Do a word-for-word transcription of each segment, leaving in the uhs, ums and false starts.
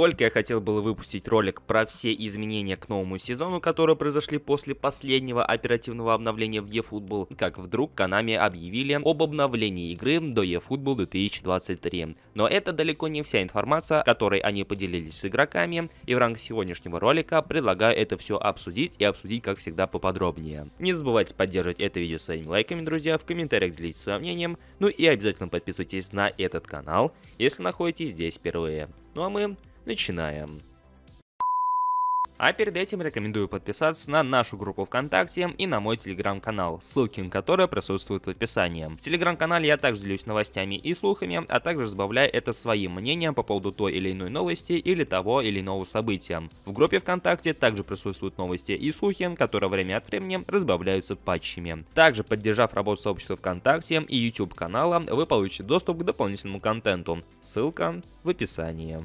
только я хотел было выпустить ролик про все изменения к новому сезону, которые произошли после последнего оперативного обновления в eFootball, как вдруг Konami объявили об обновлении игры до eFootball две тысячи двадцать три. Но это далеко не вся информация, которой они поделились с игроками, и в рамках сегодняшнего ролика предлагаю это все обсудить и обсудить, как всегда, поподробнее. Не забывайте поддерживать это видео своими лайками, друзья, в комментариях делитесь своим мнением, ну и обязательно подписывайтесь на этот канал, если находитесь здесь впервые. Ну а мы начинаем. А перед этим рекомендую подписаться на нашу группу ВКонтакте и на мой телеграм-канал, ссылки на которые присутствуют в описании. В телеграм-канале я также делюсь новостями и слухами, а также сбавляю это своим мнением по поводу той или иной новости или того или иного события. В группе ВКонтакте также присутствуют новости и слухи, которые время от времени разбавляются патчами. Также, поддержав работу сообщества ВКонтакте и YouTube канала, вы получите доступ к дополнительному контенту. Ссылка в описании.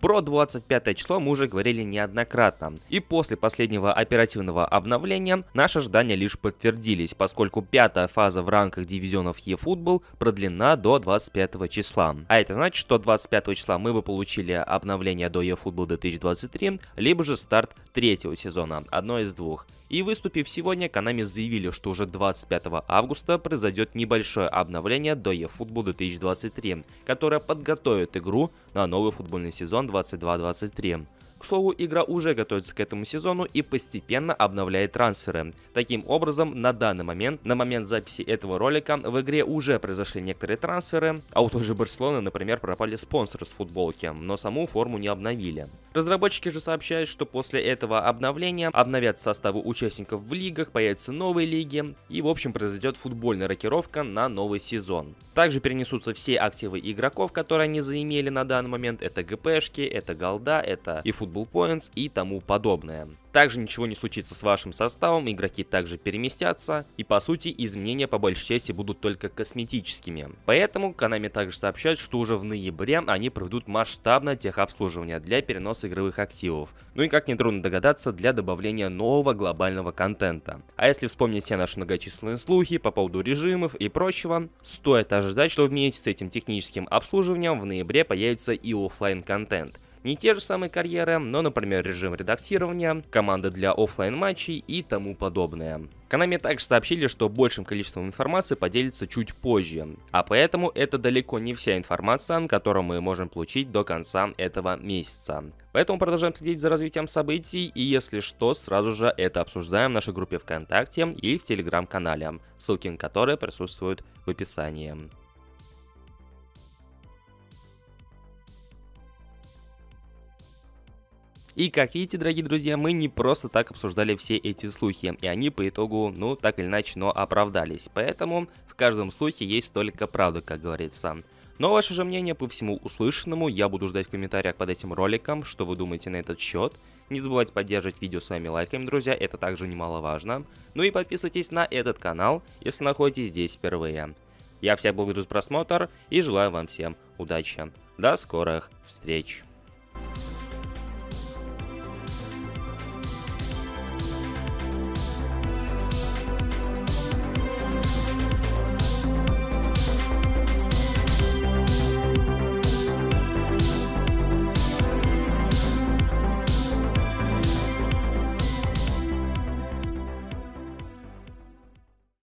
Про двадцать пятое число мы уже говорили неоднократно, и после последнего оперативного обновления наши ожидания лишь подтвердились, поскольку пятая фаза в рамках дивизионов eFootball продлена до двадцать пятого числа. А это значит, что двадцать пятого числа мы бы получили обновление до eFootball две тысячи двадцать три, либо же старт третьего сезона, одно из двух. И выступив сегодня, Konami заявили, что уже двадцать пятого августа произойдет небольшое обновление до eFootball две тысячи двадцать три, которое подготовит игру на новый футбольный сезон двадцать два двадцать три. К слову, игра уже готовится к этому сезону и постепенно обновляет трансферы. Таким образом, на данный момент, на момент записи этого ролика, в игре уже произошли некоторые трансферы, а у той же Барселоны, например, пропали спонсоры с футболки, но саму форму не обновили. Разработчики же сообщают, что после этого обновления обновят составы участников в лигах, появятся новые лиги и, в общем, произойдет футбольная рокировка на новый сезон. Также перенесутся все активы игроков, которые они заимели на данный момент. Это ГПшки, это Голда, это eFootball Bullpoints и тому подобное. Также ничего не случится с вашим составом, игроки также переместятся, и по сути изменения по большей части будут только косметическими. Поэтому Konami также сообщает, что уже в ноябре они проведут масштабное техобслуживание для переноса игровых активов, ну и как нетрудно догадаться, для добавления нового глобального контента. А если вспомнить все наши многочисленные слухи по поводу режимов и прочего, стоит ожидать, что вместе с этим техническим обслуживанием в ноябре появится и офлайн контент. Не те же самые карьеры, но, например, режим редактирования, команды для офлайн матчей и тому подобное. Konami также сообщили, что большим количеством информации поделится чуть позже, а поэтому это далеко не вся информация, которую мы можем получить до конца этого месяца. Поэтому продолжаем следить за развитием событий и, если что, сразу же это обсуждаем в нашей группе ВКонтакте и в Телеграм-канале, ссылки на которые присутствуют в описании. И как видите, дорогие друзья, мы не просто так обсуждали все эти слухи, и они по итогу, ну, так или иначе, но оправдались. Поэтому в каждом слухе есть только правда, как говорится. Но ваше же мнение по всему услышанному я буду ждать в комментариях под этим роликом, что вы думаете на этот счет. Не забывайте поддерживать видео своими лайками, друзья, это также немаловажно. Ну и подписывайтесь на этот канал, если находитесь здесь впервые. Я всех благодарю за просмотр и желаю вам всем удачи. До скорых встреч!